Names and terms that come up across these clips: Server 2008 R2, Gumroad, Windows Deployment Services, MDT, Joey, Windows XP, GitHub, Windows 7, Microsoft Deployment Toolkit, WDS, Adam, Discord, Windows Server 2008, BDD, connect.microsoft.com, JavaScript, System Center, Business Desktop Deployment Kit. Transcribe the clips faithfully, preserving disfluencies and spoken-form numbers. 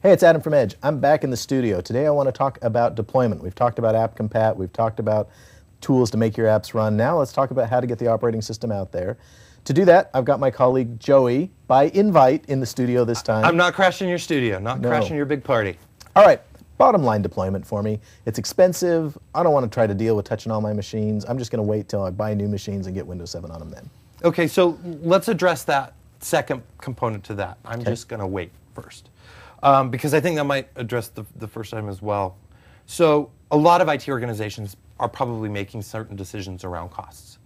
Hey, it's Adam from Edge. I'm back in the studio. Today I want to talk about deployment. We've talked about app compat, we've talked about tools to make your apps run. Now let's talk about how to get the operating system out there. To do that, I've got my colleague Joey, by invite, in the studio this time. I'm not crashing your studio, not no. crashing your big party. All right, bottom line deployment for me. It's expensive, I don't want to try to deal with touching all my machines. I'm just going to wait till I buy new machines and get Windows seven on them then. Okay, so let's address that second component to that. I'm okay. just going to wait first. Um, because I think that might address the, the first item as well. So a lot of I T organizations are probably making certain decisions around costs.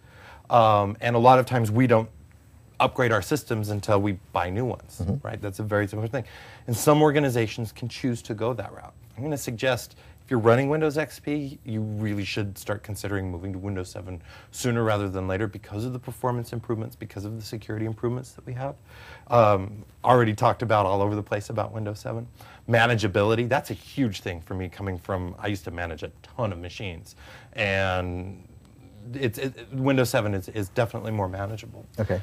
Um, and a lot of times we don't upgrade our systems until we buy new ones, mm-hmm. right? That's a very similar thing. And some organizations can choose to go that route. I'm going to suggest if you're running Windows X P, you really should start considering moving to Windows seven sooner rather than later because of the performance improvements, because of the security improvements that we have. Um, already talked about all over the place about Windows seven. Manageability, that's a huge thing for me coming from, I used to manage a ton of machines. And it's, it, Windows seven is, is definitely more manageable. Okay.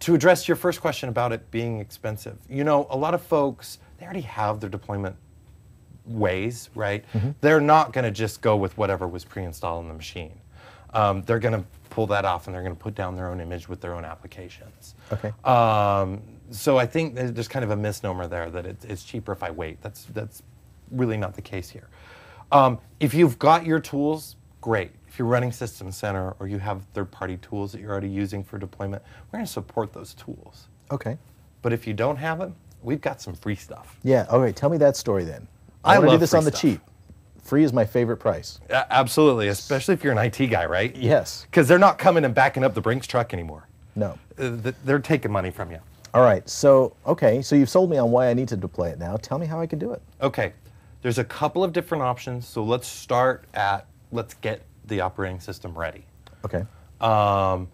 To address your first question about it being expensive, you know, a lot of folks, they already have their deployment ways, right? Mm-hmm. They're not going to just go with whatever was pre-installed in the machine. Um, they're going to pull that off and they're going to put down their own image with their own applications. Okay. Um, so I think there's kind of a misnomer there that it, it's cheaper if I wait. That's, that's really not the case here. Um, if you've got your tools, great. If you're running System Center or you have third-party tools that you're already using for deployment, we're going to support those tools. Okay. But if you don't have them, we've got some free stuff. Yeah, okay, tell me that story then. I, I want to do this on the stuff. cheap. Free is my favorite price. Uh, absolutely, especially if you're an I T guy, right? Yes. Because they're not coming and backing up the Brinks truck anymore. No. Uh, they're taking money from you. All right, so, okay, so you've sold me on why I need to deploy it now. Tell me how I can do it. Okay, there's a couple of different options, so let's start at, let's get the operating system ready. Okay. Um,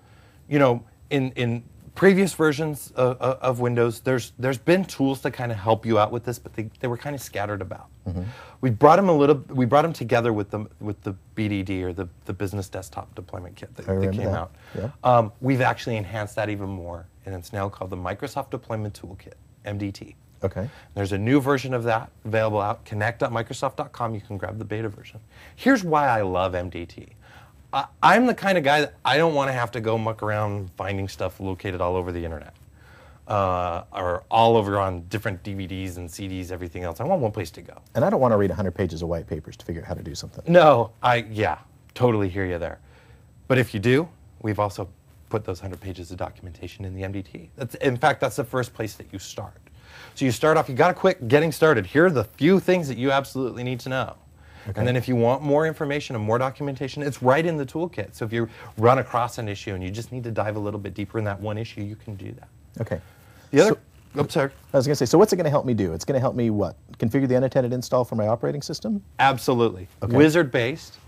you know, in, in previous versions of, of Windows, there's, there's been tools to kind of help you out with this, but they, they were kind of scattered about. Mm-hmm. We brought them a little. We brought them together with the with the B D D or the the Business Desktop Deployment Kit that, that came that. out. Yeah. Um, we've actually enhanced that even more, and it's now called the Microsoft Deployment Toolkit (M D T). Okay. There's a new version of that available out. connect dot microsoft dot com. You can grab the beta version. Here's why I love M D T. I, I'm the kind of guy that I don't want to have to go muck around finding stuff located all over the internet. Uh, or all over on different D V Ds and C Ds, everything else. I want one place to go. And I don't want to read one hundred pages of white papers to figure out how to do something. No, I, yeah, totally hear you there. But if you do, we've also put those one hundred pages of documentation in the M D T. That's, in fact, that's the first place that you start. So you start off, you got to quit getting started. Here are the few things that you absolutely need to know. Okay. And then if you want more information and more documentation, it's right in the toolkit. So if you run across an issue and you just need to dive a little bit deeper in that one issue, you can do that. Okay. The other, so, oops, sorry. I was going to say, so what's it going to help me do? It's going to help me what? Configure the unattended install for my operating system? Absolutely. Okay. Wizard-based,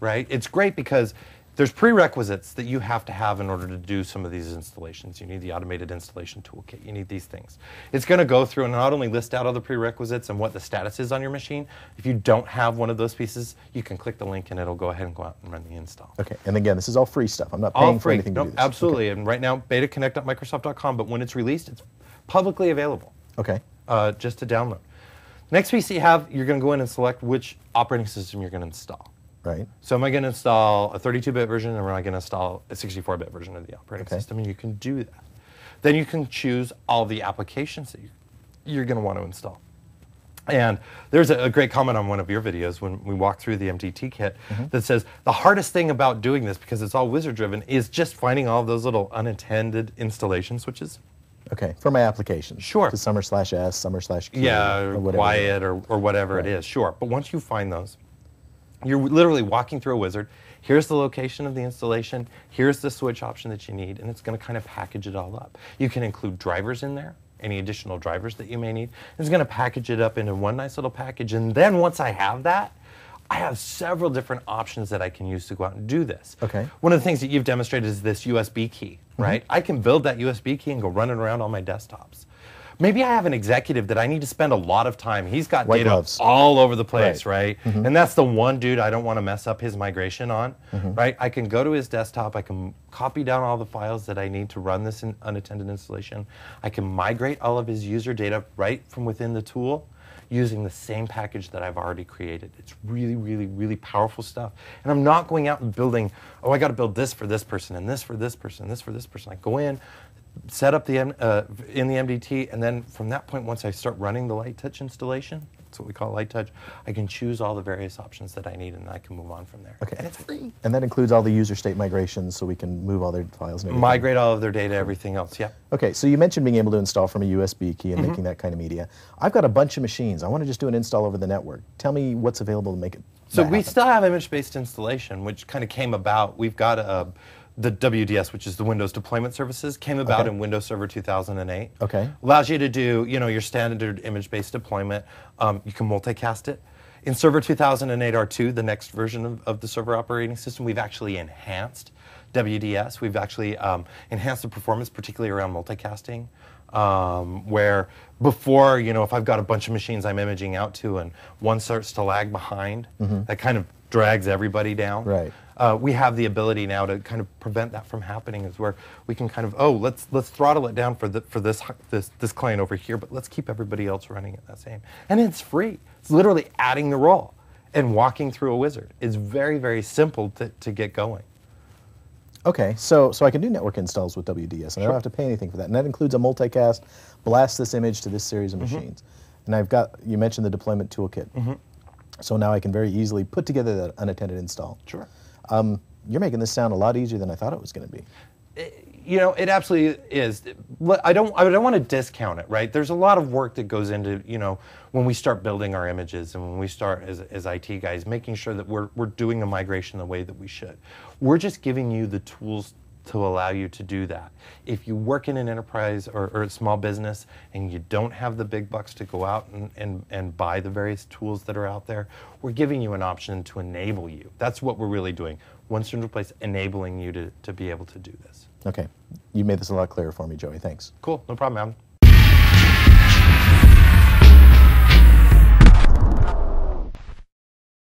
right? It's great because there's prerequisites that you have to have in order to do some of these installations. You need the automated installation toolkit. You need these things. It's going to go through and not only list out all the prerequisites and what the status is on your machine. If you don't have one of those pieces, you can click the link and it'll go ahead and go out and run the install. Okay. And again, this is all free stuff. I'm not paying all for anything nope, to do this. Absolutely. Okay. And right now, beta connect dot microsoft dot com, but when it's released, it's publicly available. Okay. Uh, just to download. Next piece you have, you're going to go in and select which operating system you're going to install. Right. So am I going to install a thirty-two bit version, or am I going to install a sixty-four bit version of the operating okay. system? And you can do that. Then you can choose all the applications that you're going to want to install. And there's a great comment on one of your videos when we walked through the M D T kit mm-hmm. that says, the hardest thing about doing this, because it's all wizard-driven, is just finding all of those little unattended installation switches. Okay, for my application. Sure. To summer slash S, summer slash Q, yeah, or, or whatever. Quiet, or, or whatever right. it is, sure. But once you find those, you're literally walking through a wizard. Here's the location of the installation. Here's the switch option that you need, and it's going to kind of package it all up. You can include drivers in there, any additional drivers that you may need. It's going to package it up into one nice little package, and then once I have that, I have several different options that I can use to go out and do this. Okay. One of the things that you've demonstrated is this U S B key, right? Mm-hmm. I can build that U S B key and go running around on my desktops. Maybe I have an executive that I need to spend a lot of time. He's got White data gloves. all over the place, right? right? Mm-hmm. And that's the one dude I don't want to mess up his migration on, mm-hmm. right? I can go to his desktop. I can copy down all the files that I need to run this in unattended installation. I can migrate all of his user data right from within the tool. using the same package that I've already created. It's really, really, really powerful stuff. And I'm not going out and building, oh, I got to build this for this person and this for this person and this for this person. I go in, set up the uh, in the M D T, and then from that point, once I start running the light touch installation, that's what we call light touch, I can choose all the various options that I need, and I can move on from there. Okay. And it's free. And that includes all the user state migrations, so we can move all their files. And migrate all of their data, everything else, yeah. Okay, so you mentioned being able to install from a U S B key and mm-hmm. making that kind of media. I've got a bunch of machines. I want to just do an install over the network. Tell me what's available to make it So we happen. Still have image-based installation, which kind of came about. We've got a... The W D S, which is the Windows Deployment Services, came about okay. in Windows Server two thousand eight. Okay. Allows you to do, you know, your standard image-based deployment. Um, you can multicast it. In Server two thousand eight R two, the next version of, of the server operating system, we've actually enhanced W D S. We've actually um, enhanced the performance, particularly around multicasting. Um, where before, you know, if I've got a bunch of machines I'm imaging out to, and one starts to lag behind, mm-hmm. that kind of drags everybody down. Right. Uh, we have the ability now to kind of prevent that from happening, is where we can kind of, oh, let's let's throttle it down for the, for this this this client over here, but let's keep everybody else running at that same. And it's free. It's literally adding the role and walking through a wizard. It's very, very simple to, to get going. Okay, so so I can do network installs with W D S, and sure. I don't have to pay anything for that. And that includes a multicast, blast this image to this series of mm-hmm. machines. And I've got, you mentioned the deployment toolkit. Mm-hmm. So now I can very easily put together that unattended install. Sure. Um, you're making this sound a lot easier than I thought it was going to be. It, you know, it absolutely is. I don't, I don't want to discount it, right? There's a lot of work that goes into, you know, when we start building our images and when we start as, as I T guys, making sure that we're, we're doing the migration the way that we should. We're just giving you the tools to allow you to do that. If you work in an enterprise or, or a small business and you don't have the big bucks to go out and, and, and buy the various tools that are out there, we're giving you an option to enable you. That's what we're really doing. One central place enabling you to, to be able to do this. Okay. You made this a lot clearer for me, Joey. Thanks. Cool. No problem, Adam.